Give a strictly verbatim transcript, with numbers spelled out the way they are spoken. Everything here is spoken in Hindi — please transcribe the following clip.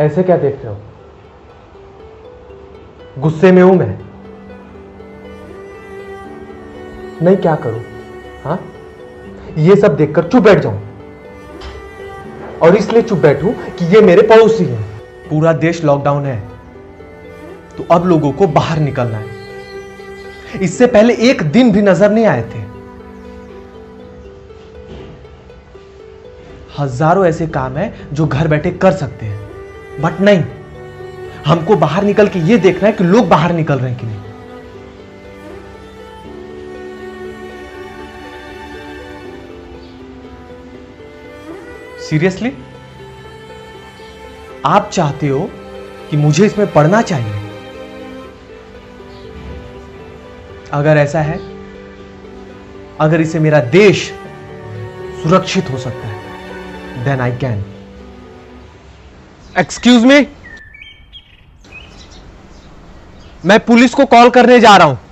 ऐसे क्या देख रहे हो? गुस्से में हूं मैं। नहीं क्या करूं? हाँ, ये सब देखकर चुप बैठ जाऊं, और इसलिए चुप बैठूं कि ये मेरे पड़ोसी हैं। पूरा देश लॉकडाउन है, तो अब लोगों को बाहर निकलना है। इससे पहले एक दिन भी नजर नहीं आए थे। हजारों ऐसे काम है जो घर बैठे कर सकते हैं, बट नहीं, हमको बाहर निकल के ये देखना है कि लोग बाहर निकल रहे हैं कि नहीं। सीरियसली, आप चाहते हो कि मुझे इसमें पढ़ना चाहिए? अगर ऐसा है, अगर इसे मेरा देश सुरक्षित हो सकता है, then I can. Excuse me, मैं पुलिस को कॉल करने जा रहा हूं।